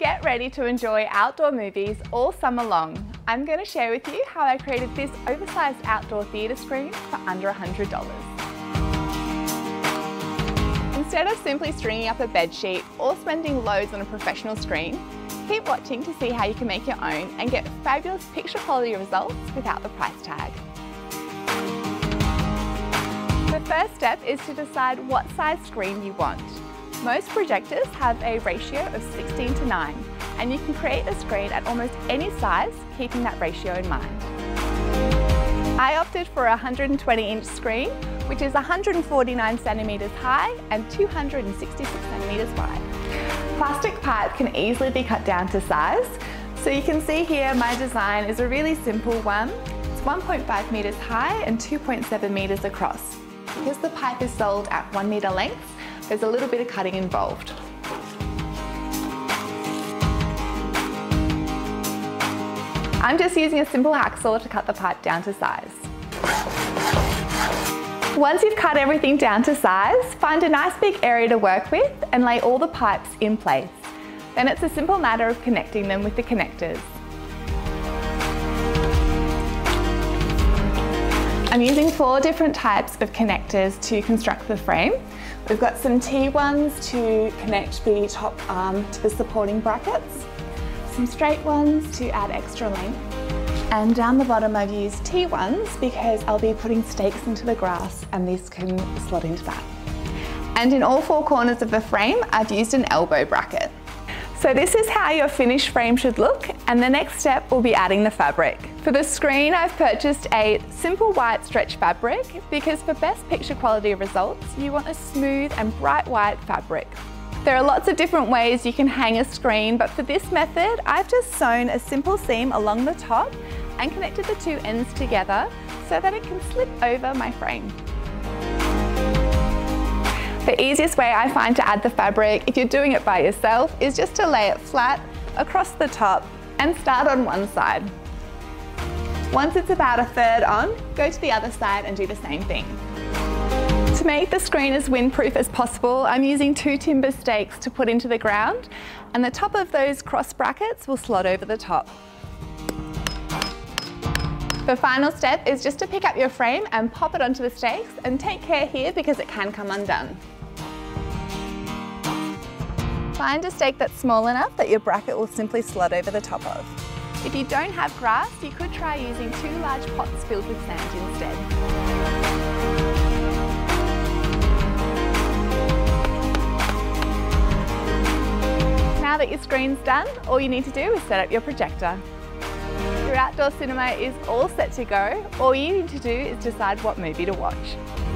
Get ready to enjoy outdoor movies all summer long. I'm going to share with you how I created this oversized outdoor theatre screen for under $100. Instead of simply stringing up a bed sheet or spending loads on a professional screen, keep watching to see how you can make your own and get fabulous picture quality results without the price tag. The first step is to decide what size screen you want. Most projectors have a ratio of 16:9, and you can create a screen at almost any size, keeping that ratio in mind. I opted for a 120-inch screen, which is 149 centimetres high and 266 centimetres wide. Plastic pipe can easily be cut down to size, so you can see here my design is a really simple one. It's 1.5 metres high and 2.7 metres across. Because the pipe is sold at 1 metre length, there's a little bit of cutting involved. I'm just using a simple hacksaw to cut the pipe down to size. Once you've cut everything down to size, find a nice big area to work with and lay all the pipes in place. Then it's a simple matter of connecting them with the connectors. I'm using 4 different types of connectors to construct the frame. We've got some T ones to connect the top arm to the supporting brackets, some straight ones to add extra length, and down the bottom I've used T ones because I'll be putting stakes into the grass and this can slot into that. And in all 4 corners of the frame I've used an elbow bracket. So this is how your finished frame should look, and the next step will be adding the fabric. For the screen, I've purchased a simple white stretch fabric because for best picture quality results, you want a smooth and bright white fabric. There are lots of different ways you can hang a screen, but for this method, I've just sewn a simple seam along the top and connected the 2 ends together so that it can slip over my frame. The easiest way I find to add the fabric, if you're doing it by yourself, is just to lay it flat across the top and start on one side. Once it's about 1/3 on, go to the other side and do the same thing. To make the screen as windproof as possible, I'm using 2 timber stakes to put into the ground, and the top of those cross brackets will slot over the top. The final step is just to pick up your frame and pop it onto the stakes, and take care here because it can come undone. Find a stake that's small enough that your bracket will simply slot over the top of. If you don't have grass, you could try using 2 large pots filled with sand instead. Now that your screen's done, all you need to do is set up your projector. Your outdoor cinema is all set to go. All you need to do is decide what movie to watch.